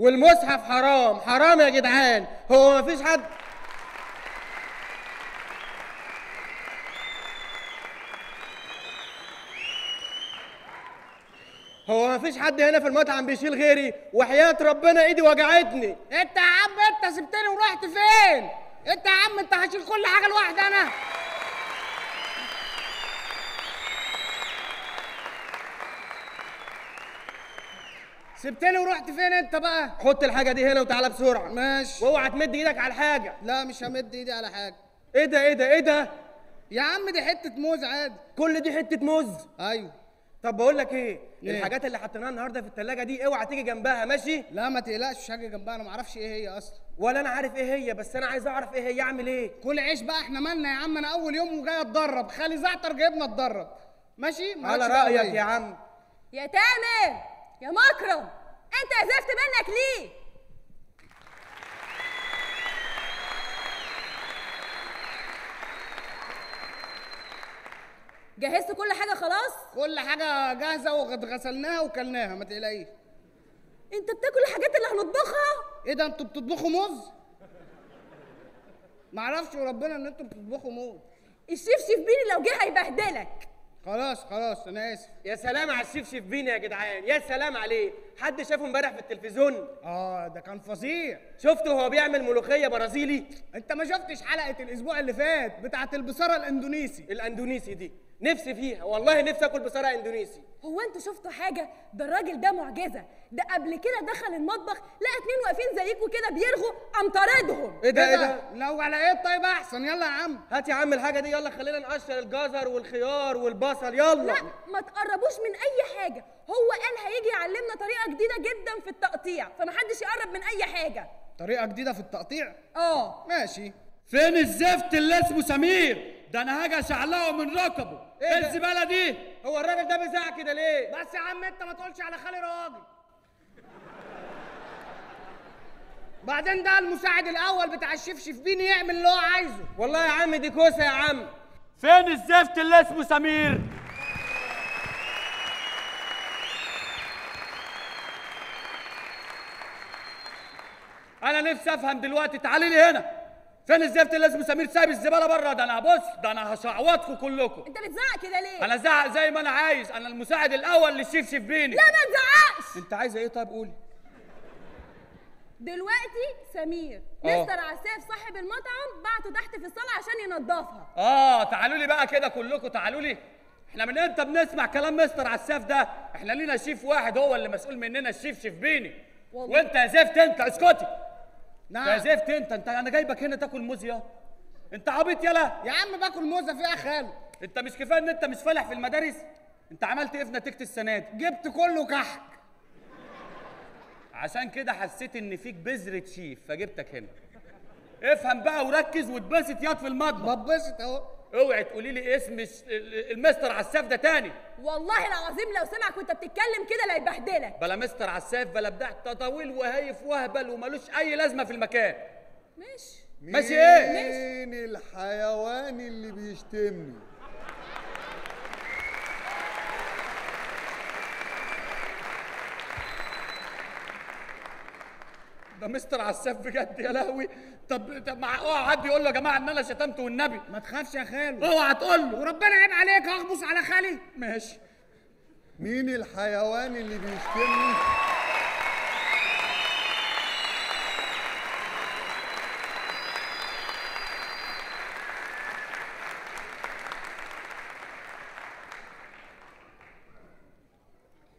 والمصحف حرام. حرام يا جدعان، هو ما فيش حد؟ هو ما فيش حد هنا في المطعم بيشيل غيري؟ وحياة ربنا ايدي وجعتني. انت يا عم انت سبتني ورحت فين؟ انت يا عم انت هشيل كل حاجه لوحدي انا؟ سبتني ورحت فين انت بقى؟ حط الحاجه دي هنا وتعالى بسرعه. ماشي. واوعى تمد ايدك على حاجه. لا مش همد ايدي على حاجه. ايه ده ايه ده ايه ده؟ يا عم دي حته موز عادي. كل دي حته موز؟ ايوه. طب بقول لك ايه؟ الحاجات اللي حطيناها النهارده في الثلاجه دي اوعى تيجي جنبها. ماشي؟ لا ما تقلقش مش هاجي جنبها، انا ما اعرفش ايه هي اصلا. ولا انا عارف ايه هي، بس انا عايز اعرف ايه هي. اعمل ايه؟ كل عيش بقى، احنا مالنا يا عم، انا اول يوم وجاي اتدرب، خالي زعتر جايبنا اتدرب. ماشي؟ على رايك يا عم. يا تامر يا مكرم انت قذفت منك ليه؟ جهزت كل حاجه خلاص؟ كل حاجه جاهزه وغسلناها وكلناها ما تقلقيش. انت بتاكل الحاجات اللي هنطبخها؟ ايه ده انتوا بتطبخوا موز؟ معرفش وربنا ان انتوا بتطبخوا موز. الشيف شيف بيني لو جه هيبهدلك. خلاص خلاص انا اسف. يا سلام على الشيف شيف بيني يا جدعان، يا سلام عليه. حد شافه امبارح في التلفزيون؟ اه ده كان فظيع. شفته وهو بيعمل ملوخيه برازيلي؟ انت ما شفتش حلقه الاسبوع اللي فات بتاعه البصاره الاندونيسي؟ الاندونيسي دي نفسي فيها والله، نفسي اكل بصاره اندونيسي. هو انتوا شفتوا حاجه؟ ده الراجل ده معجزه، ده قبل كده دخل المطبخ لقى اتنين واقفين زيكوا كده بيرغوا قام طاردهم. ايه ده ايه ده؟ لو على ايه طيب احسن. يلا يا عم هات يا عم الحاجه دي، يلا خلينا نقشر الجزر والخيار والبصل. يلا لا ما تقربوش من اي حاجه، هو قال هيجي يعلمنا طريقه جديده جدا في التقطيع، فمحدش يقرب من اي حاجه. طريقه جديده في التقطيع؟ اه ماشي. فين الزفت اللي اسمه سمير ده؟ انا هاجي اشعلقه من ركبه. ايه الزباله دي؟ هو الراجل ده بيزعق كده ليه؟ بس يا عم انت ما تقولش على خالي راجل. بعدين ده المساعد الاول بتاع الشيف شيفبيني يعمل اللي هو عايزه. والله يا عم دي كوسه يا عم. فين الزفت اللي اسمه سمير؟ انا نفسي افهم دلوقتي، تعالي لي هنا. فين الزفت اللي اسمه سمير سايب الزباله بره؟ ده انا هبص ده انا هشعوطكم كلكم. انت بتزعق كده ليه؟ انا زعق زي ما انا عايز، انا المساعد الاول للشيف شيفبيني. لا ما تزعقش. انت عايزه ايه طيب قولي. دلوقتي سمير مستر عساف صاحب المطعم بعته تحت في الصاله عشان ينضفها. اه تعالوا لي بقى كده كلكم، تعالوا لي. احنا من امتى بنسمع كلام مستر عساف ده؟ احنا لينا شيف واحد هو اللي مسؤول مننا الشيف شيفبيني. وانت يا زفت انت اسكتي. نعم يا زفت انت انا جايبك هنا تاكل موز يا انت عبيط؟ يلا يا عم باكل موزه فيها خالد. انت مش كفايه ان انت مش فالح في المدارس؟ انت عملت ايه في نتيجه السنه دي؟ جبت كله كحك. عشان كده حسيت ان فيك بذره شيف فجبتك هنا. افهم بقى وركز واتبسط ياض في المطبخ. بتبسط اهو. اوعي تقولي لي اسم المستر عساف ده تاني. والله العظيم لو سمعك وانت بتتكلم كده لا يبهدلك. بلا مستر عساف بلا بتاع تطاويل وهايف وهبل ومالوش اي لازمه في المكان. ماشي ماشي. ايه مين الحيوان اللي بيشتمني؟ ده مستر عساف بجد يا لهوي. طب اوعى حد يقول له يا جماعه ان انا شتمته والنبي. ما تخافش يا خالو. اوعى تقول له وربنا يعين عليك هخبص على خالي. ماشي. مين الحيوان اللي بيشتمني؟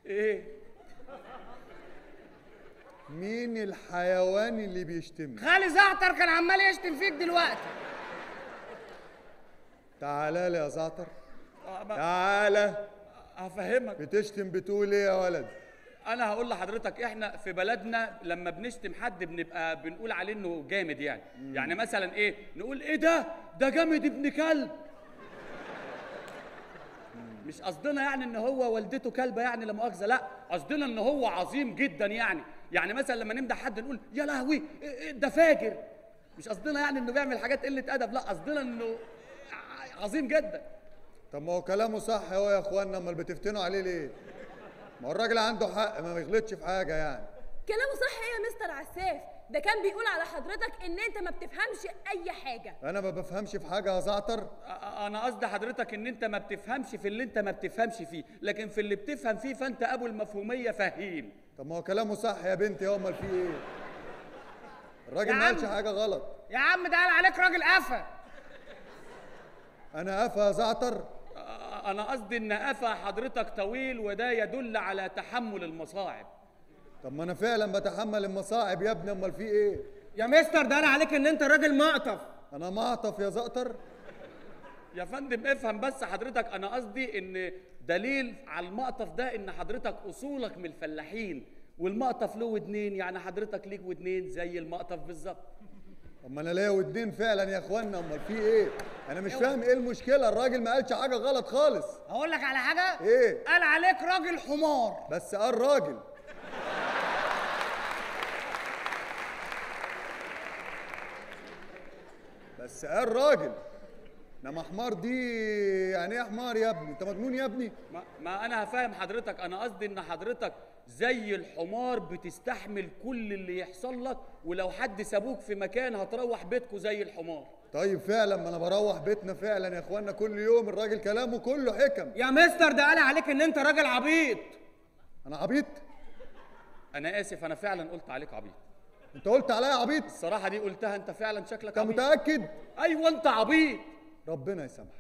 ايه؟ مين الحيوان اللي بيشتمك؟ خالي زعتر كان عمال يشتم فيك دلوقتي. تعالى لي يا زعتر. تعالى هفهمك. بتشتم بتقول ايه يا ولد؟ انا هقول لحضرتك احنا في بلدنا لما بنشتم حد بنبقى بنقول عليه انه جامد يعني. يعني مثلا ايه؟ نقول ايه ده؟ ده جامد ابن كلب. مش قصدنا يعني ان هو والدته كلبه يعني لا مؤاخذه، لا قصدنا ان هو عظيم جدا يعني. يعني مثلا لما نمدح حد نقول يا لهوي ده فاجر، مش قصدنا يعني انه بيعمل حاجات قله ادب، لا قصدنا انه عظيم جدا. طب ما هو كلامه صح اهو يا اخوانا، امال بتفتنوا عليه ليه؟ ما هو الراجل عنده حق ما بيغلطش في حاجه يعني. كلامه صح ايه يا مستر عساف؟ ده كان بيقول على حضرتك ان انت ما بتفهمش اي حاجه. انا ما بفهمش في حاجه يا زعتر. انا قصدي حضرتك ان انت ما بتفهمش في اللي انت ما بتفهمش فيه، لكن في اللي بتفهم فيه فانت ابو المفهوميه فهيم. طب ما هو كلامه صح يا بنتي، امال فيه ايه؟ الراجل ما قالش حاجه غلط. يا عم ده قال عليك راجل قفا. انا قفا يا زعتر؟ انا قصدي ان قفا حضرتك طويل وده يدل على تحمل المصاعب. طب ما انا فعلا بتحمل المصاعب يا ابني، امال في ايه؟ يا مستر ده قال عليك ان انت راجل معطف. انا معطف يا زعتر؟ يا فندم افهم بس حضرتك، انا قصدي ان دليل على المقطف ده ان حضرتك اصولك من الفلاحين، والمقطف له ودنين، يعني حضرتك ليك ودنين زي المقطف بالظبط. اما انا ليا ودنين فعلا يا اخوانا، امال في ايه؟ انا مش فاهم ايه المشكله، الراجل ما قالش حاجه غلط خالص. هقول لك على حاجه. ايه؟ قال عليك راجل حمار بس. قال راجل. بس قال راجل، انما حمار دي يعني ايه حمار يا ابني؟ انت مجنون يا ابني؟ ما انا هفهم حضرتك، انا قصدي ان حضرتك زي الحمار بتستحمل كل اللي يحصل لك، ولو حد سابوك في مكان هتروح بيتكو زي الحمار. طيب فعلا ما انا بروح بيتنا فعلا يا اخوانا كل يوم، الراجل كلامه كله حكم. يا مستر ده قال عليك ان انت راجل عبيط. انا عبيط؟ انا اسف، انا فعلا قلت عليك عبيط. انت قلت عليا عبيط؟ الصراحه دي قلتها، انت فعلا شكلك عبيط. انت متاكد؟ ايوه انت عبيط. ربنا يسامحك،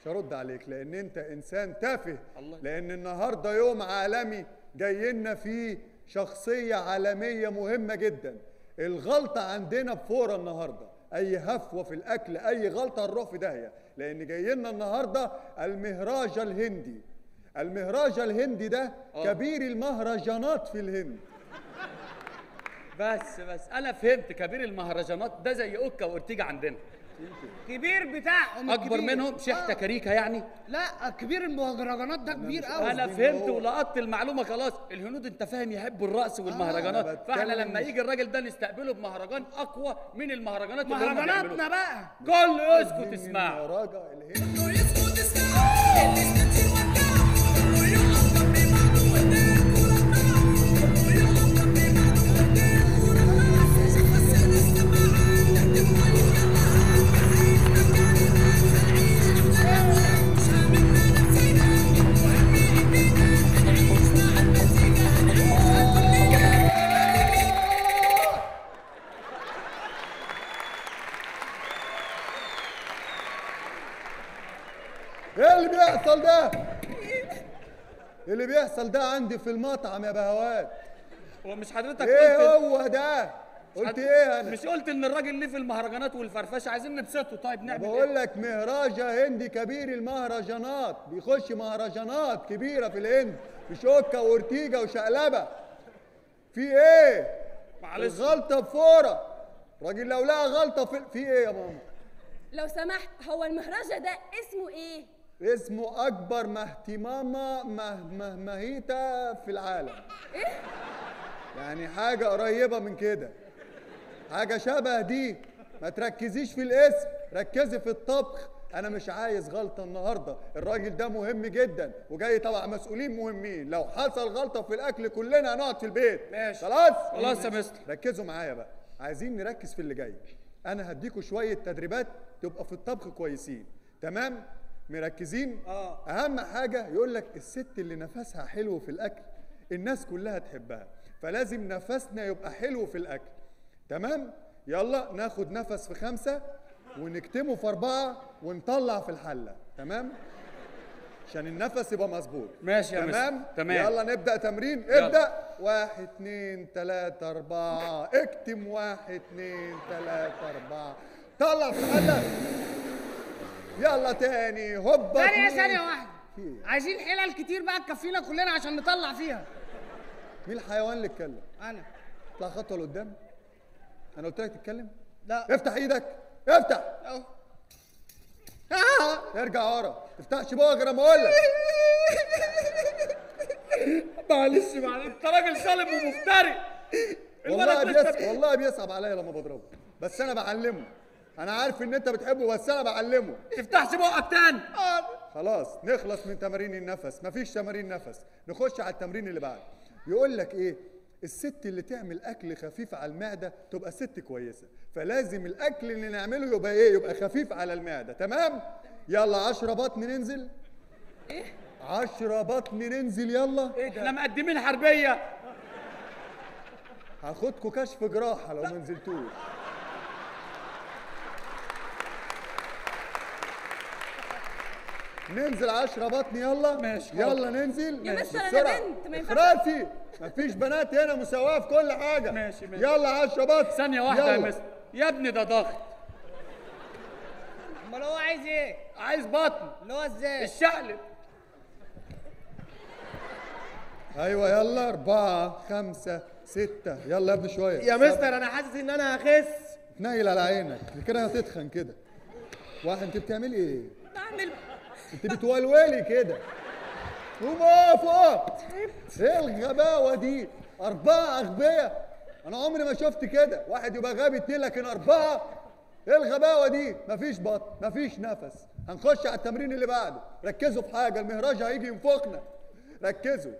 مش هرد عليك لان انت انسان تافه. لان النهارده يوم عالمي جاي لنا فيه شخصيه عالميه مهمه جدا. الغلطه عندنا بفوره النهارده، اي هفوه في الاكل اي غلطه هنروح في داهيه، لان جاي لنا النهارده المهراج الهندي. المهراج الهندي ده كبير المهرجانات في الهند. بس انا فهمت، كبير المهرجانات ده زي اوكا وارتيجا عندنا، كبير بتاعهم، اكبر منهم. شحته كاريكا يعني؟ لا كبير المهرجانات ده كبير قوي. انا فهمت ولقطت المعلومه خلاص. الهنود انت فاهم يحبوا الرقص والمهرجانات، فاحنا لما يجي الراجل ده نستقبله بمهرجان اقوى من المهرجانات اللي هم بيعملوها. مهرجاناتنا بقى كله يسكت اسمع. كله يسكت اسمع. اللي بيحصل ده عندي في المطعم يا بهوات. هو مش حضرتك قلت ايه هو ده؟ قلت ايه انا؟ مش قلت ان الراجل ليه في المهرجانات والفرفشه، عايزين نبسطه. طيب نعمل ايه؟ بقول لك مهراج هندي كبير المهرجانات، بيخش مهرجانات كبيره في الهند، بشوكه وارتيجا وشقلبه. في ايه؟ معلش غلطه بفوره، الراجل لو لقى غلطه في ايه يا ماما؟ لو سمحت، هو المهرجة ده اسمه ايه؟ اسمه أكبر مهتمامة مهيتة في العالم. إيه؟ يعني حاجة قريبة من كده، حاجة شبه دي. ما تركزيش في الاسم، ركزي في الطبخ. أنا مش عايز غلطة النهاردة، الراجل ده مهم جدا وجاي طبعا مسؤولين مهمين. لو حصل غلطة في الأكل كلنا هنقعد في البيت. ماشي خلاص يا مستر. ركزوا معايا بقى، عايزين نركز في اللي جاي. أنا هديكوا شوية تدريبات تبقى في الطبخ كويسين، تمام؟ مركزين؟ اهم حاجه يقول لك الست اللي نفسها حلو في الاكل الناس كلها تحبها، فلازم نفسنا يبقى حلو في الاكل، تمام؟ يلا ناخد نفس في 5 ونكتمه في 4 ونطلع في الحله، تمام؟ عشان النفس يبقى مظبوط. ماشي يا تمام؟ تمام. يلا نبدا تمرين. ابدا. 1 2 3 4 اكتم. 1 2 3 4 طلع في الحله. يلا تاني. هوبا. ثانية واحدة. عايزين حلل كتير بقى تكفينا كلنا عشان نطلع فيها. مين الحيوان اللي اتكلم؟ أنا. اطلع خطوة لقدام. أنا قلت لك تتكلم؟ لا. افتح إيدك. افتح. أهو. ارجع ورا. ما تفتحش بقى غير ما أقول لك. معلش أنت راجل سالم ومفتري. والله بيصعب عليا لما بضربه، بس أنا بعلمه. أنا عارف إن أنت بتحبه بس أنا بعلمه. تفتحش بقك تاني. خلاص نخلص من تمارين النفس، مفيش تمارين نفس، نخش على التمرين اللي بعده. يقول لك ايه؟ الست اللي تعمل اكل خفيف على المعده تبقى ست كويسه، فلازم الاكل اللي نعمله يبقى ايه؟ يبقى خفيف على المعده، تمام؟ يلا 10 بطن ننزل. ايه؟ 10 بطن ننزل يلا. ايه ده؟ احنا مقدمين حربيه. هاخدكوا كشف جراحه لو ما نزلتوش. ننزل 10 بطن يلا. ماشي يلا ننزل. يا باشا انا بنت ما ينفعش. مفيش بنات هنا، مساواه في كل حاجه. ماشي ماشي يلا 10 بطن. ثانيه واحده يا مستر، يا ابني ده ضغط. امال هو عايز ايه؟ عايز بطن اللي هو ازاي؟ الشقلب. ايوه يلا 4 5 6 يلا يا ابني شويه. يا مستر انا حاسس ان انا هخس. تنيل على عينك كده هتتخن كده. واحد انت بتعملي ايه؟ بعمل انت بتولولي كده. قوم اقف اقف. ايه الغباوه دي؟ 4 اغبياء، انا عمري ما شفت كده، واحد يبقى غبي 2 لكن 4؟ ايه الغباوه دي؟ مفيش بطن، مفيش نفس. هنخش على التمرين اللي بعده، ركزوا في حاجه، المهراج هيجي ينفخنا. ركزوا.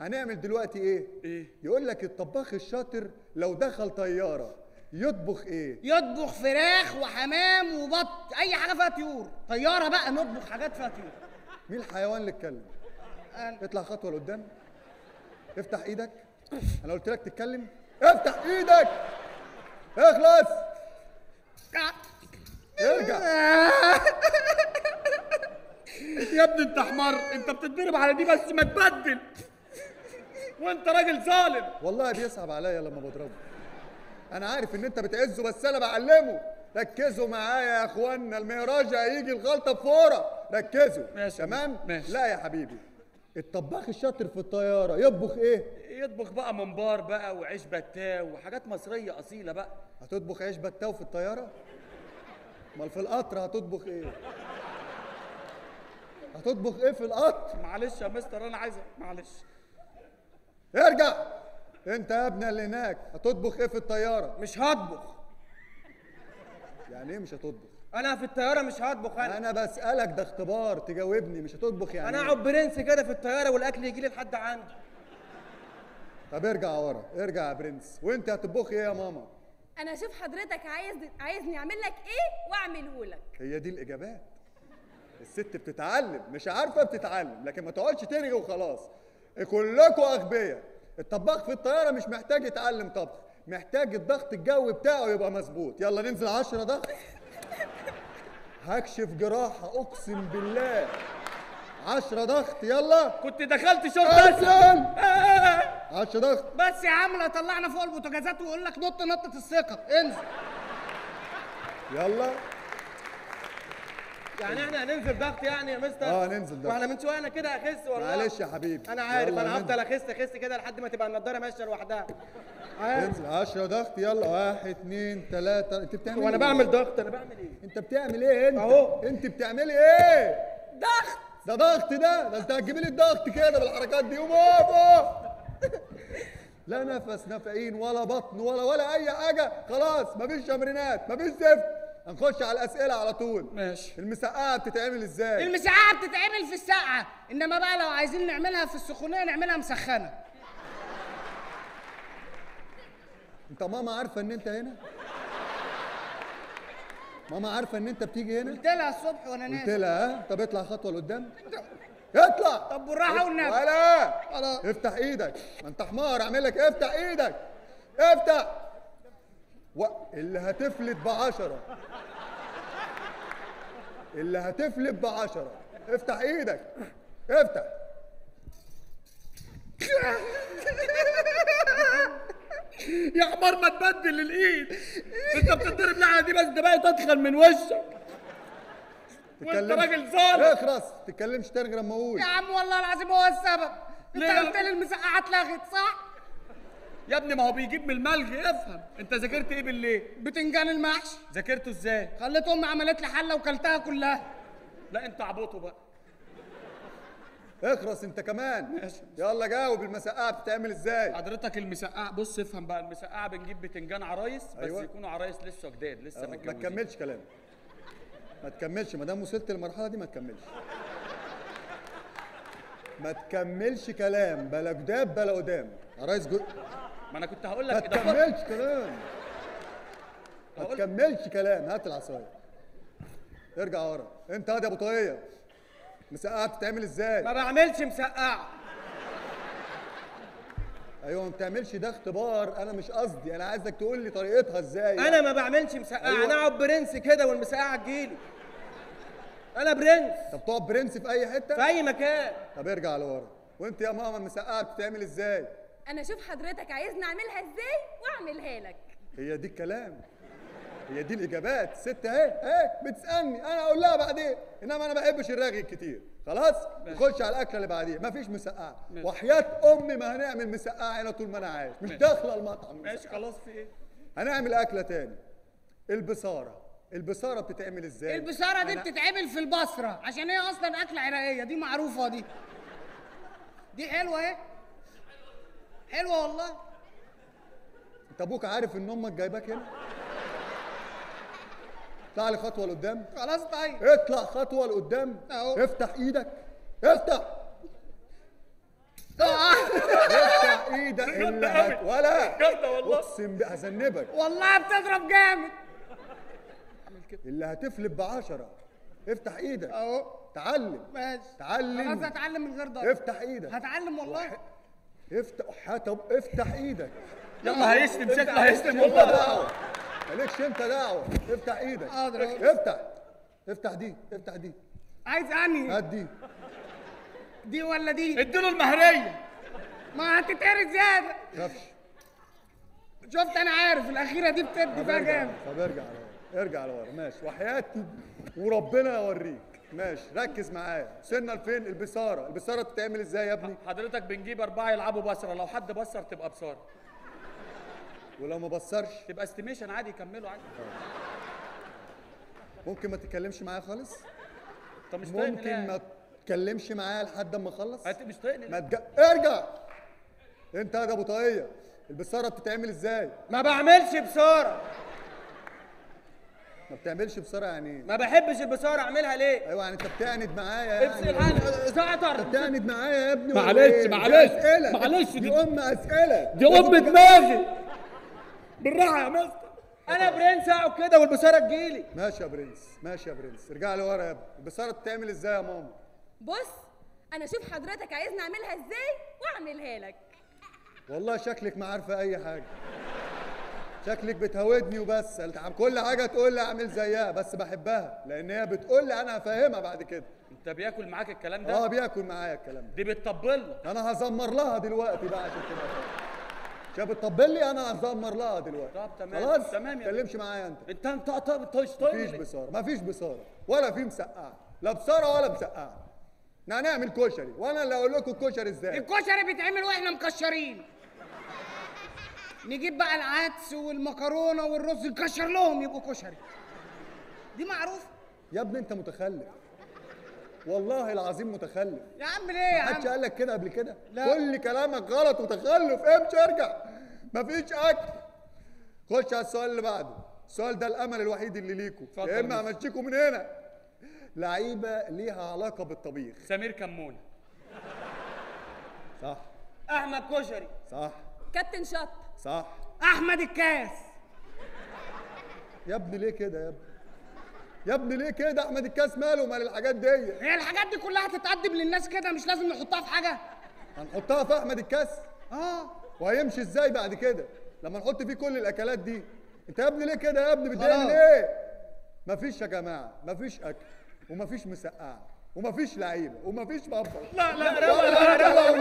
هنعمل دلوقتي ايه؟ ايه؟ يقول لك الطباخ الشاطر لو دخل طياره يطبخ ايه؟ يطبخ فراخ وحمام وبط، اي حاجه فيها طيور. طياره بقى نطبخ حاجات فيها طيور. مين الحيوان اللي اتكلم؟ اطلع خطوه لقدام. افتح ايدك. انا قلت لك تتكلم. افتح ايدك. اخلص. ارجع. يا ابني انت حمار، انت بتتضرب على دي بس ما تبدل، وانت راجل ظالم. والله بيصعب عليا لما بضربه، انا عارف ان انت بتعزه بس انا بعلمه. ركزوا معايا يا اخوانا، المهراج هيجي الغلطه بفوره. ركزوا. ماشي تمام ماشي. لا يا حبيبي، الطباخ الشاطر في الطياره يطبخ ايه؟ يطبخ بقى ممبار بقى وعيش بتاو وحاجات مصريه اصيله بقى. هتطبخ عيش بتاو في الطياره؟ امال في القطر هتطبخ ايه؟ هتطبخ ايه في القطر؟ معلش يا مستر انا عايز معلش. ارجع. انت يا ابني اللي هناك هتطبخ ايه في الطياره؟ مش هطبخ. يعني ايه مش هتطبخ؟ انا في الطياره مش هطبخ. انا بسالك، ده اختبار تجاوبني. مش هتطبخ يعني انا اقعد برنس كده في الطياره والاكل يجي لي لحد عندي. طب ارجع ورا، ارجع يا برنس. وانت هتطبخي ايه يا ماما؟ انا اشوف حضرتك عايزني اعمل لك ايه واعمله لك. هي دي الاجابات. الست بتتعلم، مش عارفه بتتعلم، لكن ما تقعدش ترغي وخلاص. كلكم اغبياء. الطباخ في الطياره مش محتاج يتعلم طبخ، محتاج الضغط الجوي بتاعه يبقى مظبوط. يلا ننزل 10 ضغط. هكشف جراحه اقسم بالله. 10 ضغط يلا. كنت دخلت شرطه اصلا. 10 ضغط بس يا عم، لا طلعنا فوق البوتاجازات ويقول لك نط نطه الثقه. انزل يلا. يعني احنا هننزل ضغط يعني يا مستر؟ اه ننزل ضغط. واحنا من شويه انا كده اخس والله. معلش يا حبيبي انا عارف، انا هفضل اخس كده لحد ما تبقى النضاره ماشيه لوحدها. انزل 10 ضغط يلا. 1 2 3. انت بتعمل ايه؟ وانا بعمل ضغط. انا بعمل ايه؟ انت بتعمل ايه انت؟ اهو. انت بتعملي ايه؟ ضغط. ده ضغط ده انت هتجيبي لي الضغط كده بالحركات دي. قوم اقف. لا نفس نافقين ولا بطن ولا اي حاجه. خلاص مفيش تمرينات، مفيش زفت. هنخش على الاسئله على طول. ماشي. المسقعه بتتعمل ازاي؟ المسقعه بتتعمل في السقعه، انما بقى لو عايزين نعملها في السخونيه نعملها مسخنه. انت ماما عارفه ان انت هنا؟ ماما عارفه ان انت بتيجي هنا؟ قلت لها الصبح وانا نازل. قلت لها. طب اطلع خطوه لقدام. اطلع. طب بالراحه والنبي. ولا افتح ايدك، ما انت حمار اعمل لك. افتح ايدك. افتح. اللي هتفلت ب10، اللي هتفلت ب10. افتح ايدك. افتح. يا حمار ما تبدل الايد، انت بتضرب لعنه دي بس، ده بقى تدخل من وشك وانت راجل ظالم. اخرس ما تتكلمش تاني غير اما اقول. يا عم والله العظيم هو السبب. انت قلت لي المسقعه اتلغت صح؟ يا ابني ما هو بيجيب من الملغي، افهم. انت ذاكرت ايه بالليل؟ بتنجان المحشي. ذاكرته ازاي؟ خليت امي عملت لي حله وكلتها كلها. لا انت عبطه بقى. اخرس انت كمان. ماشي. يلا جاوب، المسقعه بتتعمل ازاي؟ حضرتك المسقعه بص افهم بقى، المسقعه بنجيب بتنجان عرايس بس. أيوة. يكونوا عرايس لسه جداد لسه متجوزين. ما تكملش كلامك، ما تكملش، ما دام وصلت للمرحله دي ما تكملش. ما تكملش كلام، بلا جداد بلا قدام يا ريس. ما انا كنت هقول لك ما تكملش كلام، ما تكملش كلام. هات العصايه، ارجع ورا. انت هادي يا ابو طاقيه، مسقعه بتتعمل ازاي؟ ما بعملش مسقعه. ايوه ما بتعملش، ده اختبار. انا مش قصدي، انا عايزك تقول لي طريقتها ازاي. انا ما بعملش مسقعه. أيوة. انا اقعد برنس كده والمسقعه تجيلي. انا برنس. طب تقعد برنس في اي حته؟ في اي مكان. طب ارجع لورا. وانت يا ماما المسقعه بتتعمل ازاي؟ انا اشوف حضرتك عايزني اعملها ازاي واعملها لك. هي دي الكلام، هي دي الاجابات. ست اهي بتسالني، انا اقول لها بعدين. انما انا ما بحبش الرغي الكتير. خلاص نخش على الاكله اللي بعديه. مفيش مسقعه، وحياه امي ما هنعمل مسقعه هنا طول ما انا عايش. مش داخله المطعم. ماشي خلاص، في ايه؟ هنعمل اكله تاني، البصاره. البصاره بتتعمل ازاي؟ البصاره دي بتتعمل في البصره، عشان هي اصلا اكله عراقيه، دي معروفه. دي حلوه اهي، حلوه والله. انت ابوك عارف ان امك جايباك هنا؟ اطلع لي خطوه لقدام. خلاص طيب اطلع خطوه لقدام اهو. افتح ايدك، افتح ايدك اللي ولا جامده والله. اقسم بالله هذنبك والله، بتضرب جامد. اللي هتفلب بعشرة. افتح ايدك اهو، تعلم. ماشي تعلم. خلاص هتعلم من غير ضرب. افتح ايدك. هتعلم والله. افتح ايدك. يلا هيشتم، شكله هيشتم والله. مالكش انت دعوه. افتح ايدك. حاضر. افتح دي، افتح دي. عايز انهي؟ هات دي. دي ولا دي؟ اديله المهريه. ما هتتقري زياده. خافش. شفت انا عارف الاخيره دي بتدي بقى جامد. طب ارجع لورا. ماشي وحياتي وربنا يوريك. ماشي ركز معايا. سنة لفين؟ البصاره. البصاره بتتعمل ازاي يا ابني؟ حضرتك بنجيب 4 يلعبوا بصره، لو حد بصر تبقى بصاره، ولو ما بصرش تبقى استيميشن. عادي يكملوا عادي. ممكن ما تتكلمش معايا خالص؟ طب مش طايقني. ممكن ما تتكلمش معايا لحد اما اخلص؟ مش طايقني. ارجع انت يا ابو طاقيه. البصاره بتتعمل ازاي؟ ما بعملش بصاره. ما بتعملش بصارة يعني ايه؟ ما بحبش البصارة. اعملها ليه؟ ايوه يعني انت بتعند معايا يعني. افصل الحلقة زعتر. انت بتعند معايا يا ابني. معلش اسئلة. معلش دي ام اسئلة، دي ام دماغي. بالراحة يا مستر. انا برنس اقعد كده والبصارة تجيلي. ماشي يا برنس، ارجع لي ورا يا ابني. البصارة بتتعمل ازاي يا ماما؟ بص انا اشوف حضرتك عايزني اعملها ازاي واعملها لك. والله شكلك ما عارفة أي حاجة. شكلك بتهودني وبس. كل حاجه تقول لي اعمل زيها، بس بحبها لان هي بتقول لي انا هفهمها بعد كده. انت بياكل معاك الكلام ده؟ اه بياكل معايا الكلام ده. دي بتطبل. انا هزمر لها دلوقتي بقى عشان كده. مش بتطبل لي، انا هزمر لها دلوقتي. طب تمام خلاص تمام. ما تتكلمش معايا انت. مفيش بصاره، ولا في مسقعه، لا بصاره ولا مسقعه. احنا هنعمل كشري، وانا اللي هقول لكم الكشري ازاي. الكشري بيتعمل واحنا مكشرين. نجيب بقى العدس والمكرونه والرز، نكشر لهم يبقوا كشري. دي معروفه يا ابني. انت متخلف والله العظيم، متخلف يا عم. ليه يا عم؟ محدش قال لك كده قبل كده؟ لا. كل كلامك غلط وتخلف. امشي ارجع. مفيش اكل. خش على السؤال اللي بعده. السؤال ده الامل الوحيد اللي ليكم، يا اما همشيكم من هنا. لعيبه ليها علاقه بالطبيخ. سمير كمون. صح. احمد كشري. صح. كابتن شط. صح. احمد الكاس. يا ابني ليه كده يا ابني؟ احمد الكاس ماله ومال الحاجات دي؟ هي الحاجات دي كلها هتتقدم للناس كده، مش لازم نحطها في حاجه. هنحطها في احمد الكاس؟ اه. وهيمشي ازاي بعد كده لما نحط فيه كل الاكلات دي؟ انت يا ابني ليه كده يا ابني؟ بتضايقني ليه؟ مفيش يا جماعه، مفيش اكل، ومفيش مسقعه، ومفيش لعيبه، ومفيش مبطل. لا لا روح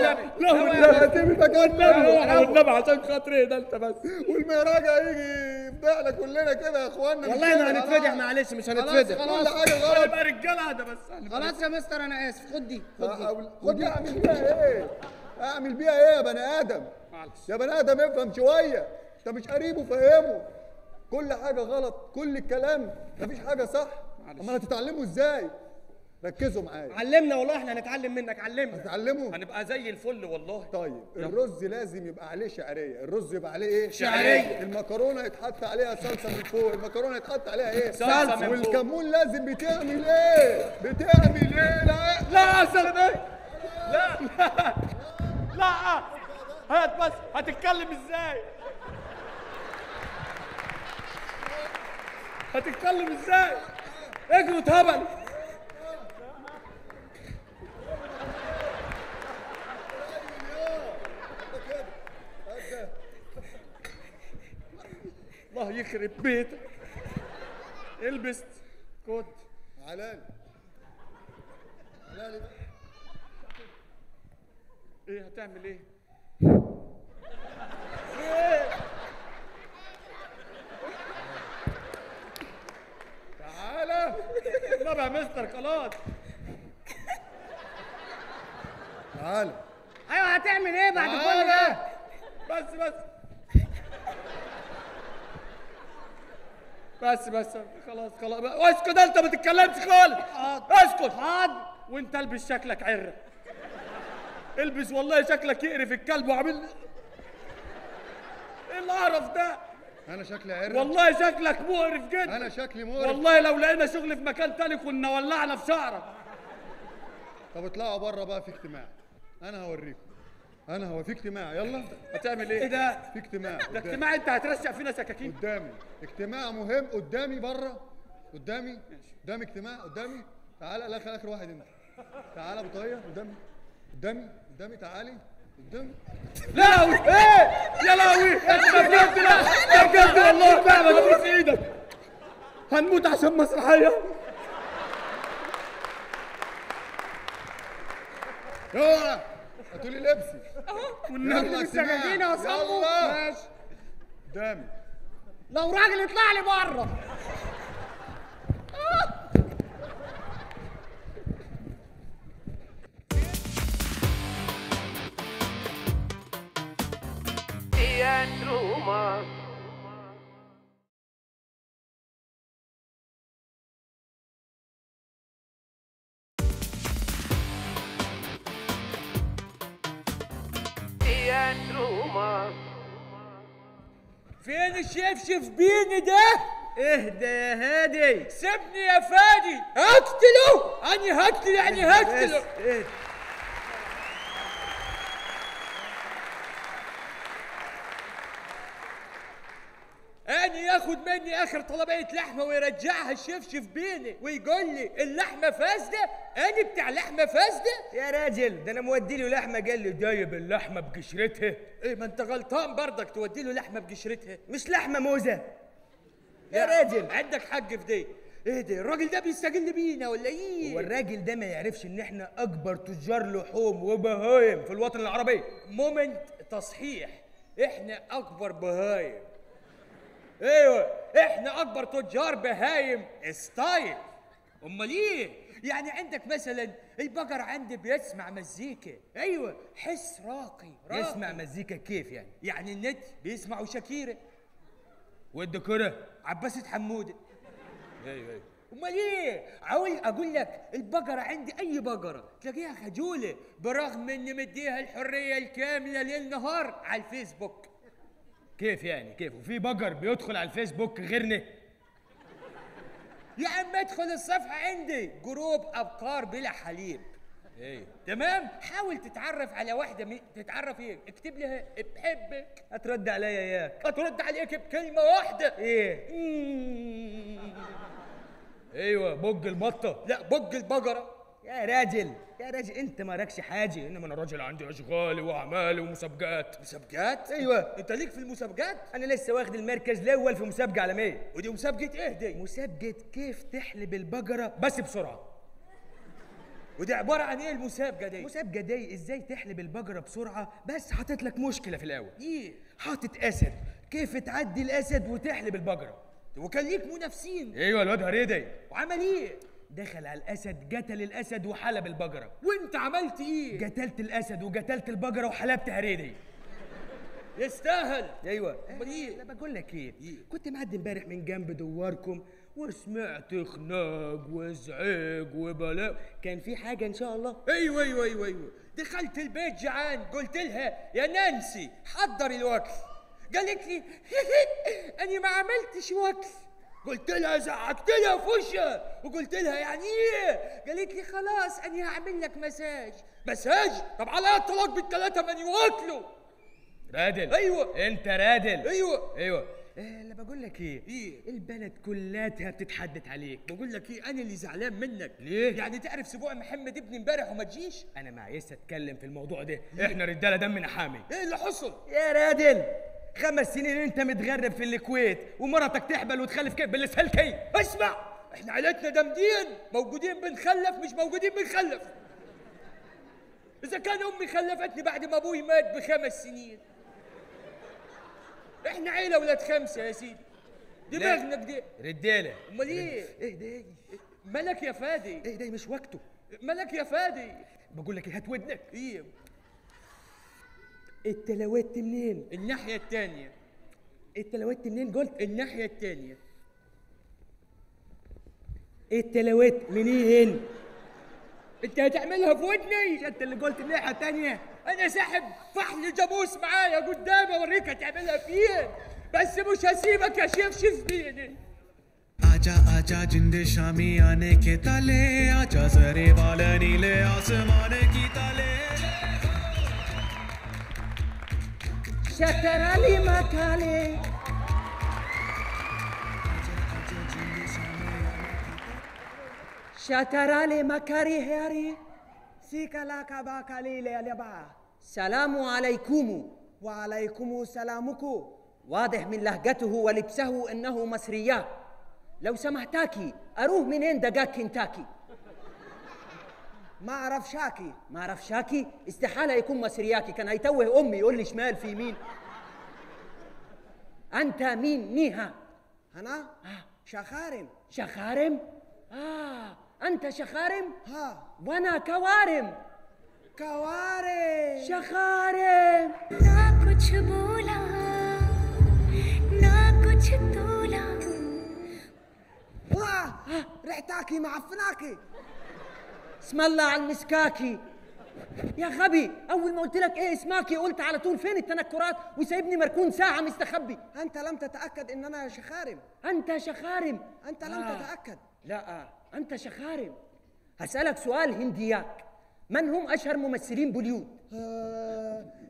والنبي، هتسيب المكان ده والنبي عشان خاطر ايه ده انت بس. والمراجع يجي يفضحنا كلنا كده يا اخوانا. والله ما هنتفضح، معلش مش هنتفضح. كل حاجه غلط. يبقى رجاله ده بس. خلاص يا مستر انا اسف. خد دي، خد دي. اعمل بيها ايه؟ يا بني ادم؟ معلش يا بني ادم افهم شويه، انت مش قريبه فهمه. كل حاجه غلط، كل الكلام، مفيش حاجه صح. امال هتتعلموا ازاي؟ ركزوا معايا. علمنا والله، احنا هنتعلم منك. علمنا. هتعلموا؟ هنبقى زي الفل والله. طيب الرز لازم يبقى عليه شعريه. الرز يبقى عليه ايه؟ شعريه. المكرونه يتحط عليها صلصه من فوق. المكرونه يتحط عليها ايه؟ صلصه من فوق. والكمون لازم بتعمل ايه؟ لا لا اصل ايه؟ لا لا لا، هات بس، هتتكلم ازاي؟ هتتكلم ازاي؟ اجروا اتهبل. الله يخرب بيتك. البست كوت علالي. علالي بقى. ايه هتعمل ايه؟ ايه؟ تعالى. طبعا يا مستر خلاص. تعالى. ايوه هتعمل ايه بعد كل ده؟ بس. بس خلاص اسكت، انت ما تتكلمش خالص. اسكت حاضر. وانت البس شكلك عره، البس والله شكلك يقرف الكلب. وعامل ايه القرف ده؟ انا شكلي عره والله. شكلك مقرف جدا. انا شكلي مقرف والله. لو لقينا شغل في مكان تاني كنا ولعنا في شعرك. طب اطلعوا بره بقى، في اجتماع انا هوريكم. في اجتماع. يلا هتعمل ايه؟ ايه ده؟ في اجتماع. ده اجتماع انت هترشق فينا سكاكين قدامي. اجتماع مهم قدامي بره. قدامي قدامي اجتماع قدامي. تعالى. لا اخر واحد انت. تعالى ابو طاهيه قدامي قدامي. تعالي قدامي. لا ايه يا لهوي انت بجد. لا ده بجد والله بقى ما تبوس ايدك. هنموت عشان مسرحيه. يلا هاتوا لي لبسي اهو والنبي السكاكين يا صبو. ماشي قدامي. لو راجل اطلع لي بره. تياترو مصر. فين الشفشف بيني ده؟ اهدى يا هادي. سيبني يا فادي. هقتله. أنا هقتله يعني هقتله. أنا ياخد مني آخر طلبية لحمة ويرجعها الشفشف بيني ويقول لي اللحمة فاسدة. أنا بتاع لحمة فاسدة؟ يا راجل ده أنا مودي له لحمة قال لي جايب اللحمة بقشرتها. إيه ما أنت غلطان برضك تودي له لحمة بقشرتها. مش لحمة موزة. يا راجل عندك حق في دي. إيه ده الراجل ده بيستغل بينا ولا إيه؟ هو الراجل ده ما يعرفش إن إحنا أكبر تجار لحوم وبهايم في الوطن العربي. مومنت تصحيح. إحنا أكبر بهايم. ايوه احنا اكبر تجار بهايم ستايل. امال ايه؟ يعني عندك مثلا البقر عندي بيسمع مزيكا. ايوه حس راقي. يسمع مزيكا كيف يعني؟ يعني النت بيسمعوا شاكيرا والدكره عباسة حموده. ايوه امال ايه؟ عاوز اقول لك البقره عندي اي بقره تلاقيها خجوله برغم اني مديها الحريه الكامله ليل نهار على الفيسبوك. كيف يعني كيف؟ وفي بقر بيدخل على الفيسبوك غيرنا؟ يا عم ادخل الصفحه عندي جروب ابقار بلا حليب. ايوه تمام. حاول تتعرف على واحده تتعرف ايه؟ اكتب لها بحبك. هترد عليا ياك. هترد عليك بكلمه واحده. ايه؟ ايوه بج البطه. لا بج البقره. يا راجل انت مالكش حاجه. انما انا راجل عندي اشغال واعمال ومسابقات. مسابقات؟ ايوه انت ليك في المسابقات؟ انا لسه واخد المركز الاول في مسابقه عالميه. ودي مسابقه ايه دي؟ مسابقه كيف تحلب البقره بس بسرعه. ودي عباره عن ايه المسابقه دي؟ المسابقه دي ازاي تحلب البقره بسرعه بس حاطط لك مشكله في الاول. ايه؟ حاطط اسد. كيف تعدي الاسد وتحلب البقره؟ وكان ليك منافسين. ايوه الواد هريدي. وعمل ايه؟ دخل على الاسد قتل الاسد وحلب البقره. وانت عملت ايه؟ قتلت الاسد وقتلت البقره وحلبت هريدي. يستاهل. ايوه امال ايه؟ انا بقول لك إيه؟ كنت معدي امبارح من جنب دواركم وسمعت خناق وازعاج وبلاء. كان في حاجه ان شاء الله؟ ايوه دخلت البيت جعان. قلت لها يا نانسي حضري الوكل. قالت لي انا ما عملتش وكل. قلت لها زعقت لها في وشها وقلت لها يعني ايه؟ قالت لي خلاص انا هعمل لك مساج. مساج؟ طب على ايه الطلاق بالثلاثه ما يواكلوا؟ رادل. ايوه انت رادل. ايوه انا بقول لك ايه؟ البلد كلاتها بتتحدث عليك. بقول لك ايه؟ انا اللي زعلان منك. ليه؟ يعني تعرف سبوع محمد ابني امبارح وما تجيش؟ انا ما عايز اتكلم في الموضوع ده، احنا رجاله دمنا حامي. ايه اللي حصل؟ يا رادل 5 سنين انت متغرب في الكويت ومرتك تحبل وتخلف كيف بالسهلكي. اسمع، احنا عيلتنا جامدين، موجودين بنخلف مش موجودين بنخلف. اذا كان امي خلفتني بعد ما ابوي مات ب5 سنين. احنا عيله ولاد 5 يا سيدي، دماغنا كده رجاله. امال ايه؟ اهدي مالك يا فادي، اهدي مش وقته. مالك يا فادي؟ بقول لك هات ودنك. ايه التلاوات منين؟ الناحية التانية. التلاوات منين قلت؟ الناحية التانية. التلاوات منين؟ أنت هتعملها في ودني؟ أنت اللي قلت الناحية التانية. أنا ساحب فحل جاموس معايا قدامي أوريك هتعملها فين، بس مش هسيبك يا شيف. شيف بيدي आजा आजा जिंद शामी आने के ताले आजा जरे वाला नीले आसमान की ताले شكر علي ما كالي. شكر علي ما كاري هاري سيكلا كبا كالي ليلبا. سلام عليكم. وعليكم سلامكم. واضح من لهجته ولبسه انه مصرية. لو سمحتاكي اروح منين دجاج كنتاكي؟ ما اعرف شاكي. ما اعرف شاكي؟ استحاله يكون مصرياكي، كان هيتوه امي يقول لي شمال في يمين. انت مين نيها؟ انا؟ شخارم. شخارم؟ انت شخارم؟ ها. وانا كوارم. كوارم. شخارم. نا كچھ بولا نا كچھ تولا. واه ريحتاكي معفناكي. اسم الله على المسكاكي يا غبي، اول ما قلت لك ايه اسماكي قلت على طول فين التنكرات وسايبني مركون ساعه مستخبي. انت لم تتاكد ان انا شخارم. انت شخارم. انت لم تتاكد. لا انت شخارم. هسالك سؤال هندياك، من هم اشهر ممثلين بوليود؟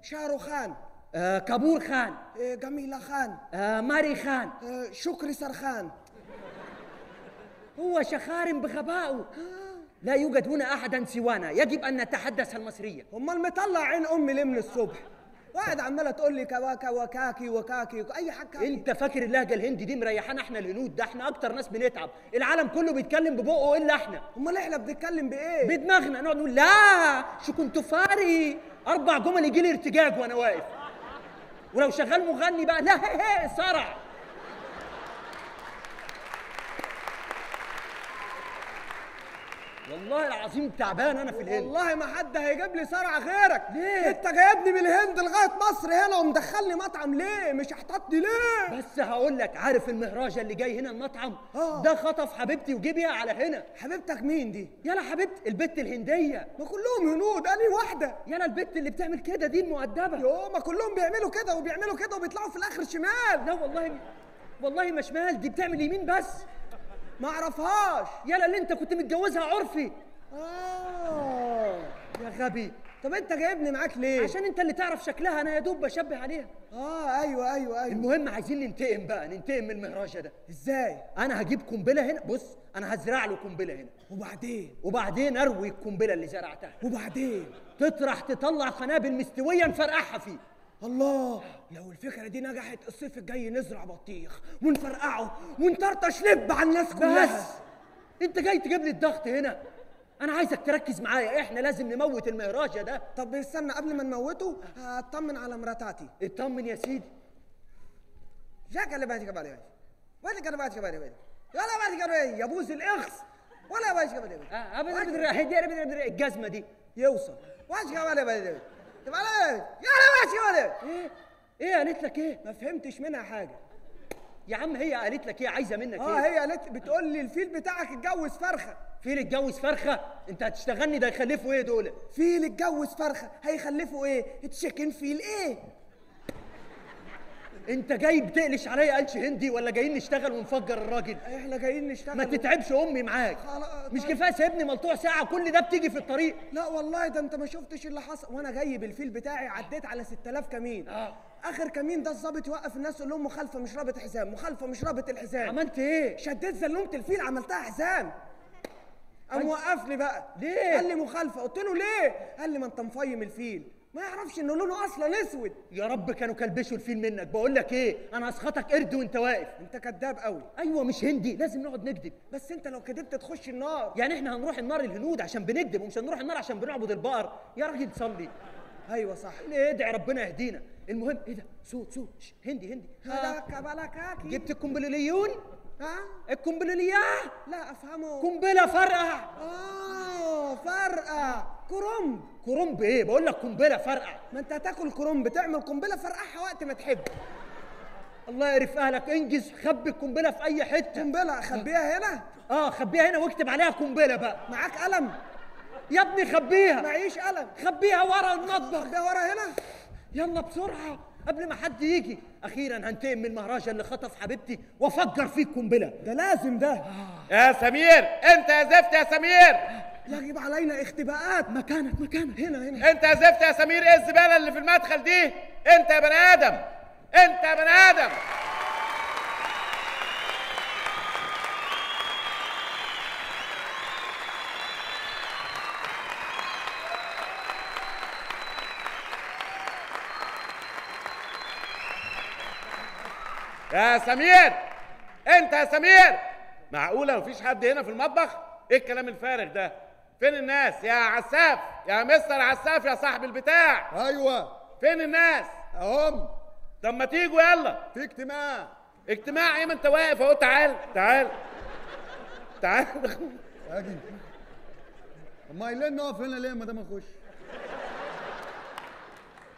شاروخ خان، كابور خان، جميلة خان، ماري خان، شكري سرخان. هو شخارم بغبائه. لا يوجد هنا أحداً سوانا، يجب أن نتحدث المصرية. أمال مطلع عين أمي ليه من الصبح؟ واحد عمالة تقول لي كواكا وكاكي وكاكي أي حاجة. أنت فاكر اللهجة الهندي دي مريحانا إحنا الهنود؟ ده إحنا أكتر ناس بنتعب، العالم كله بيتكلم ببقه إلا إحنا. أمال إحنا بنتكلم بإيه؟ بدماغنا، نقعد نقول لا شو كنت فاري 4 جمل يجي لي ارتجاج وأنا واقف. ولو شغال مغني بقى لا هي صرع. والله العظيم تعبان انا في الهند. والله ما حد هيجيب لي صرع غيرك. ليه؟ انت جايبني من الهند لغايه مصر هنا ومدخلني مطعم ليه؟ مش احتطني ليه؟ بس هقول لك، عارف المهراجه اللي جاي هنا المطعم؟ ده خطف حبيبتي وجيبيها على هنا. حبيبتك مين دي؟ يلا حبيبتي البت الهنديه. ما كلهم هنود، انهي واحده؟ يلا البت اللي بتعمل كده دي المؤدبه. يوه ما كلهم بيعملوا كده وبيعملوا كده وبيطلعوا في الاخر شمال. لا والله والله ما شمال، دي بتعمل يمين بس. ما اعرفهاش. يلا اللي انت كنت متجوزها عرفي. يا غبي، طب انت جايبني معاك ليه؟ عشان انت اللي تعرف شكلها، انا يا دوب بشبه عليها. ايوه. المهم عايزين ننتقم بقى، ننتقم من المهرجة ده. ازاي؟ انا هجيب قنبله هنا، بص انا هزرع له قنبله هنا. وبعدين اروي القنبله اللي زرعتها. وبعدين تطرح تطلع قنابل مستويه نفرقعها فيه. الله، لو الفكرة دي نجحت الصيف الجاي نزرع بطيخ ونفرقعه ونطرطش لب على الناس كلها. بس انت جاي تجيب لي الضغط هنا، انا عايزك تركز معايا، احنا لازم نموت المهراجة ده. طب استنى، قبل ما نموته هطمن على مراتاتي. اطمن يا سيدي. جاك اللي باتي كبالي باتي كبالي باتي يلا باتي كبالي يا بوز الاخس ولا باتي كبالي باتي. ابدا الجزمة دي يوصل باتي كبالي باتي. ايه؟ ايه قالت لك ايه؟ ما فهمتش منها حاجة. يا عم هي قالت لك ايه؟ عايزة منك ايه؟ هي قالت، بتقول لي الفيل بتاعك اتجوز فرخة. فيل اتجوز فرخة؟ انت هتشتغلني، ده يخلفوا ايه دول؟ فيل اتجوز فرخة، هيخلفوا ايه؟ تشيكن فيل ايه؟ انت جاي بتقلش عليا قلش هندي ولا جايين نشتغل ونفجر الراجل؟ احنا جايين نشتغل. ما تتعبش امي معاك. مش كفايه سايبني ملطوع ساعه كل ده بتيجي في الطريق؟ لا والله ده انت ما شفتش اللي حصل. وانا جاي بالفيل بتاعي عديت على 6000 كمين. اخر كمين ده الظابط يوقف الناس يقول لهم مخالفه مش رابط حزام، مخالفه مش رابط الحزام. عملت ايه؟ شديت زلومه الفيل عملتها حزام. قام وقفني بقى. ليه؟ قال لي مخالفه. قلت له ليه؟ قال لي ما انت مفيم الفيل، ما يعرفش ان لونه اصلا اسود. يا رب كانوا كلبشوا الفيل منك. بقول لك ايه، انا هسخطك قرد وانت واقف. انت كذاب قوي. ايوه مش هندي، لازم نقعد نكذب. بس انت لو كذبت تخش النار. يعني احنا هنروح النار الهنود عشان بنكذب، ومش هنروح النار عشان بنعبد البقر؟ يا راجل صلي. ايوه صح. ادعي ربنا يهدينا. المهم ايه ده؟ صوت هندي هندي. جبت الكمبليليون؟ الكمبليليا؟ لا افهمه. قنبله فرقع. فرقع. كرنب ايه؟ بقول لك قنبله فرقع. ما انت هتاكل كرنب تعمل قنبله فرقعها وقت ما تحب. الله يقرف اهلك، انجز. خبي القنبله في اي حته. قنبله اخبيها هنا؟ خبيها هنا واكتب عليها قنبله بقى. معاك قلم؟ يا ابني خبيها. معيش قلم. خبيها ورا المطبخ. خبيها ورا هنا. يلا بسرعه قبل ما حد يجي. اخيرا هنتقم من المهرجة اللي خطف حبيبتي وافجر فيه القنبله. ده لازم ده. يا سمير انت يا زفت يا سمير. يجب علينا اختباءات. مكانك هنا. انت يا زفت يا سمير. ايه الزباله اللي في المدخل دي؟ انت يا بني ادم، انت يا بني ادم. يا سمير، انت يا سمير. معقوله مفيش حد هنا في المطبخ؟ ايه الكلام الفارغ ده؟ فين الناس يا عساف؟ يا مستر عساف يا صاحب البتاع. ايوه فين الناس؟ اهم. طب ما تيجوا يلا، في اجتماع. اجتماع ايه ما انت واقف اهو. تعال تعال تعال. اجي. ما قايلين نقف هنا ليه ما دام نخش؟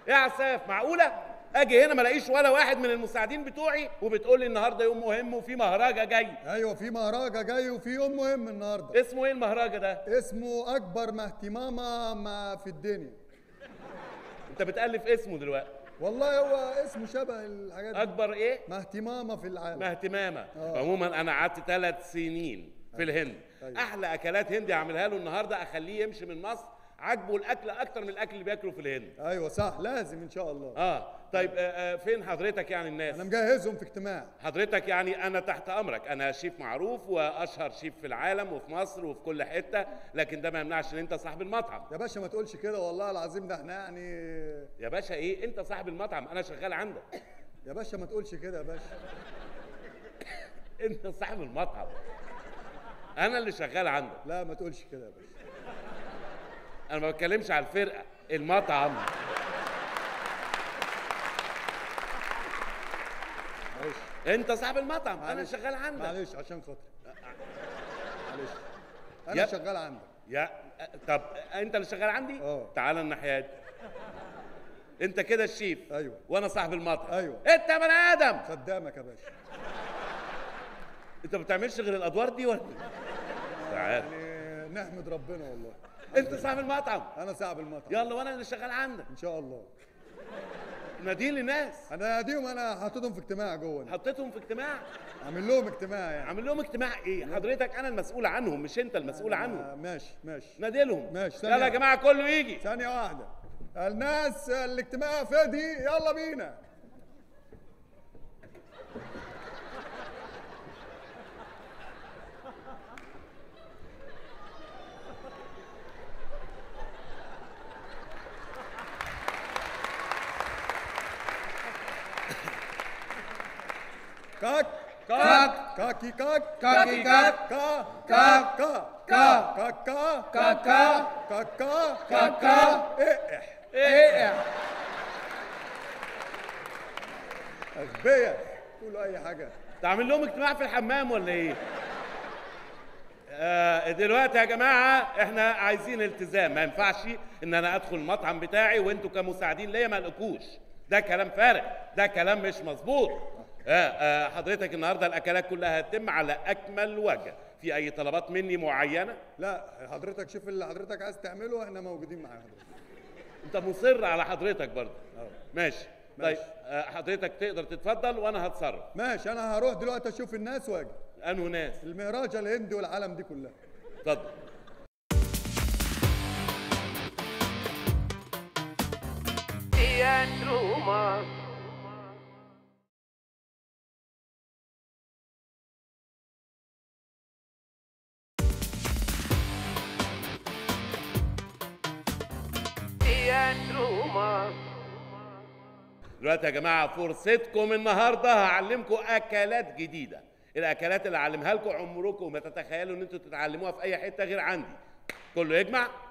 يا عساف معقوله اجي هنا ما الاقيش ولا واحد من المساعدين بتوعي وبتقول لي النهارده يوم مهم وفي مهرجه جاي؟ ايوه في مهرجه جاي وفي يوم مهم النهارده. اسمه ايه المهرجه ده؟ اسمه اكبر ما اهتمامه ما في الدنيا. انت بتالف اسمه دلوقتي. والله هو اسمه شبه الحاجات دي. اكبر ايه؟ ما اهتمامه في العالم. ما اهتمامه. عموما انا قعدت 3 سنين في الهند. أيوة. احلى اكلات هندي هعملها له النهارده، اخليه يمشي من مصر عاجبه الاكل اكتر من الاكل اللي بياكله في الهند. ايوه صح لازم ان شاء الله. طيب فين حضرتك يعني الناس؟ انا مجهزهم في اجتماع. حضرتك يعني انا تحت امرك، انا شيف معروف واشهر شيف في العالم وفي مصر وفي كل حته، لكن ده ما يمنعش ان انت صاحب المطعم. يا باشا ما تقولش كده والله العظيم، ده احنا يعني. يا باشا ايه؟ انت صاحب المطعم، انا شغال عندك. يا باشا ما تقولش كده يا باشا. انت صاحب المطعم، انا اللي شغال عندك. لا ما تقولش كده يا باشا. انا ما بتكلمش على الفرقه، المطعم. معلش انت صاحب المطعم. انا شغال عندك. معلش عشان خاطري. معلش انا شغال عندك. يا طب انت اللي شغال عندي. تعال الناحيه دي. انت كده الشيف. ايوه. وانا صاحب المطعم. ايوه. انت يا بني ادم خدامك يا باشا. انت ما بتعملش غير الادوار دي ولا؟ تعال يعني نحمد ربنا والله. انت صاحب المطعم. انا صاحب المطعم. يلا وانا اللي شغال عندك. ان شاء الله. نادي لي ناس. انا ناديهم، انا حطيتهم في اجتماع جوه. حطيتهم في اجتماع؟ عامل لهم اجتماع يعني. عامل لهم اجتماع ايه؟ حضرتك انا المسؤول عنهم مش انت المسؤول عنهم. ماشي. نادي لهم. ماشي. يلا يا جماعه كله يجي. ثانيه واحده. الناس الاجتماع فادي يلا بينا. كاك كاك كاكي كاك كاكي كاك كا كاك كا كاكا كاكا كاكا كاكا اقح اقح. أغبياء قولوا أي حاجة. تعمل لهم اجتماع في الحمام ولا إيه؟ دلوقتي يا جماعة إحنا عايزين التزام، ما ينفعش إن أنا أدخل المطعم بتاعي وأنتوا كمساعدين ليا ما ألقوش، ده كلام فارغ، ده كلام مش مظبوط. حضرتك النهارده الاكلات كلها هتتم على اكمل وجه. في اي طلبات مني معينه؟ لا حضرتك شوف اللي حضرتك عايز تعمله، احنا موجودين مع حضرتك. انت مصر على حضرتك برضه. ماشي طيب حضرتك تقدر تتفضل وانا هتصرف. ماشي، انا هروح دلوقتي اشوف الناس واجي. انه ناس المهراج الهندي والعالم دي كلها. اتفضل. تياترو مصر. تياترو مصر. دلوقتي يا جماعه فرصتكم النهارده هعلمكم اكلات جديده. الاكلات اللي هعلمها لكم عمركم ما تتخيلوا ان انتوا تتعلموها في اي حته غير عندي. كله يجمع.